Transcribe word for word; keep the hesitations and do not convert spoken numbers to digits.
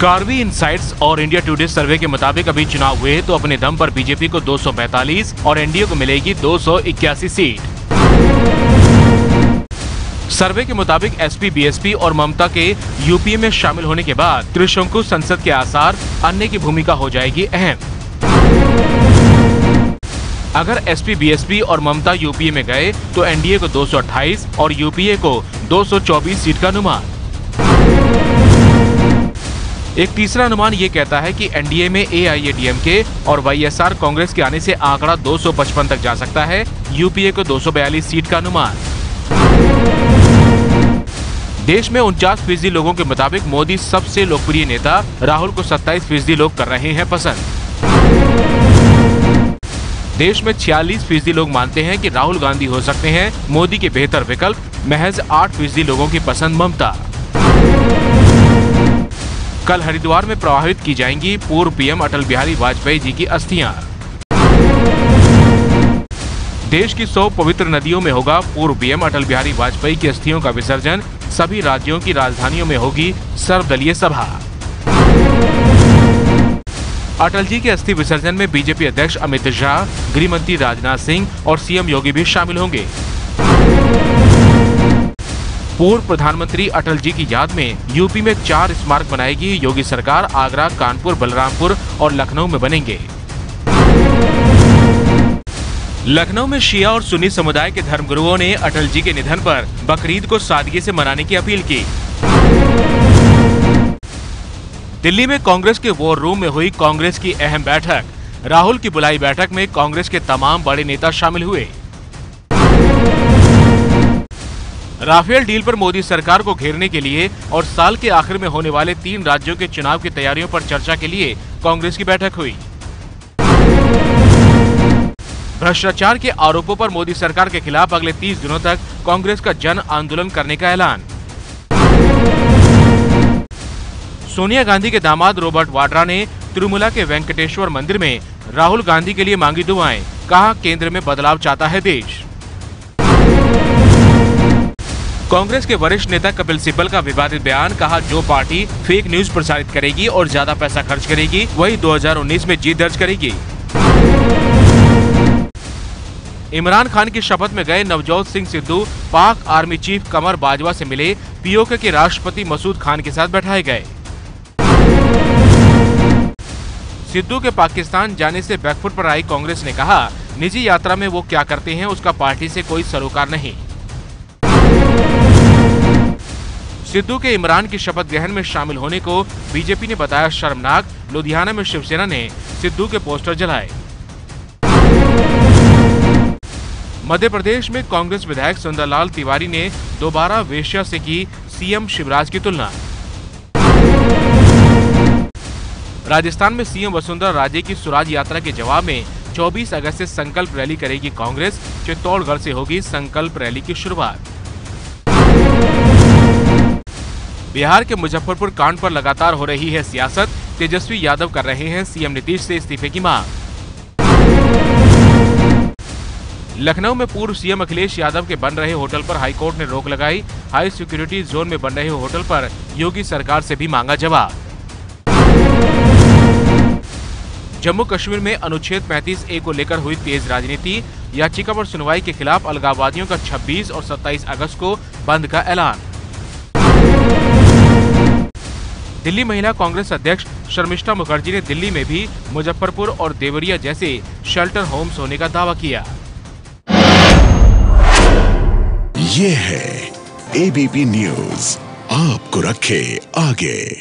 Karvy insights और India Today survey के मुताबिक अभी चुनाव हुए हैं तो अपने दम पर बीजेपी को दो सौ पैंतालीस और एनडीए को मिलेगी दो सौ इक्यासी सीट। सर्वे के मुताबिक एसपी, बीएसपी और ममता के यूपीए में शामिल होने के बाद त्रिशंकु संसद के आसार अन्य की भूमिका हो जाएगी अहम। अगर एसपी, बीएसपी और ममता यूपीए में गए तो एनडीए को दो सौ अट्ठाईस और यूपीए को दो सौ चौबीस सीट का अनुमान। एक तीसरा अनुमान ये कहता है कि एनडीए में एआईडीएमके और वाईएसआर कांग्रेस के आने से आंकड़ा दो सौ पचपन तक जा सकता है। यूपीए को दो सौ बयालीस सीट का अनुमान। देश में उनचास फीसदी लोगों के मुताबिक मोदी सबसे लोकप्रिय नेता, राहुल को सत्ताईस फीसदी लोग कर रहे हैं पसंद। देश में छियालीस फीसदी लोग मानते हैं कि राहुल गांधी हो सकते हैं मोदी के बेहतर विकल्प, महज आठ फीसदी लोगों की पसंद ममता। कल हरिद्वार में प्रवाहित की जाएंगी पूर्व पीएम अटल बिहारी वाजपेयी जी की अस्थियां। देश की सौ पवित्र नदियों में होगा पूर्व पीएम अटल बिहारी वाजपेयी की अस्थियों का विसर्जन। सभी राज्यों की राजधानियों में होगी सर्वदलीय सभा। अटल जी के अस्थि विसर्जन में बीजेपी अध्यक्ष अमित शाह, गृह मंत्री राजनाथ सिंह और सीएम योगी भी शामिल होंगे। पूर्व प्रधानमंत्री अटल जी की याद में यूपी में चार स्मारक बनाएगी योगी सरकार। आगरा, कानपुर, बलरामपुर और लखनऊ में बनेंगे। लखनऊ में शिया और सुन्नी समुदाय के धर्मगुरुओं ने अटल जी के निधन पर बकरीद को सादगी से मनाने की अपील की। दिल्ली में कांग्रेस के वॉर रूम में हुई कांग्रेस की अहम बैठक। राहुल की बुलाई बैठक में कांग्रेस के तमाम बड़े नेता शामिल हुए। राफेल डील पर मोदी सरकार को घेरने के लिए और साल के आखिर में होने वाले तीन राज्यों के चुनाव की तैयारियों पर चर्चा के लिए कांग्रेस की बैठक हुई। भ्रष्टाचार के आरोपों पर मोदी सरकार के खिलाफ अगले तीस दिनों तक कांग्रेस का जन आंदोलन करने का ऐलान। सोनिया गांधी के दामाद रॉबर्ट वाड्रा ने तिरुमला के वेंकटेश्वर मंदिर में राहुल गांधी के लिए मांगी दुआएं, कहा केंद्र में बदलाव चाहता है देश। कांग्रेस के वरिष्ठ नेता कपिल सिब्बल का विवादित बयान, कहा जो पार्टी फेक न्यूज प्रसारित करेगी और ज्यादा पैसा खर्च करेगी वही दो हज़ार उन्नीस में जीत दर्ज करेगी। इमरान खान की शपथ में गए नवजोत सिंह सिद्धू पाक आर्मी चीफ कमर बाजवा से मिले। पीओके के राष्ट्रपति मसूद खान के साथ बैठाए गए। सिद्धू के पाकिस्तान जाने से बैकफुट पर आई कांग्रेस ने कहा निजी यात्रा में वो क्या करते हैं उसका पार्टी से कोई सरोकार नहीं। सिद्धू के इमरान की शपथ ग्रहण में शामिल होने को बीजेपी ने बताया शर्मनाक। लुधियाना में शिवसेना ने सिद्धू के पोस्टर जलाए। मध्य प्रदेश में कांग्रेस विधायक सुंदरलाल तिवारी ने दोबारा वेश्या से की सीएम शिवराज की तुलना। राजस्थान में सीएम वसुंधरा राजे की स्वराज यात्रा के जवाब में चौबीस अगस्त से संकल्प रैली करेगी कांग्रेस। चित्तौड़गढ़ से होगी संकल्प रैली की शुरुआत। बिहार के मुजफ्फरपुर कांड पर लगातार हो रही है सियासत। तेजस्वी यादव कर रहे हैं सीएम नीतीश से इस्तीफे की मांग। लखनऊ में पूर्व सीएम अखिलेश यादव के बन रहे होटल पर हाईकोर्ट ने रोक लगाई। हाई सिक्योरिटी जोन में बन रहे होटल पर योगी सरकार से भी मांगा जवाब। जम्मू कश्मीर में अनुच्छेद पैंतीस ए को लेकर हुई तेज राजनीति। याचिका पर सुनवाई के खिलाफ अलगाववादियों का छब्बीस और सत्ताईस अगस्त को बंद का ऐलान। दिल्ली महिला कांग्रेस अध्यक्ष शर्मिष्ठा मुखर्जी ने दिल्ली में भी मुजफ्फरपुर और देवरिया जैसे शेल्टर होम्स होने का दावा किया। ये है एबीपी न्यूज, आपको रखे आगे।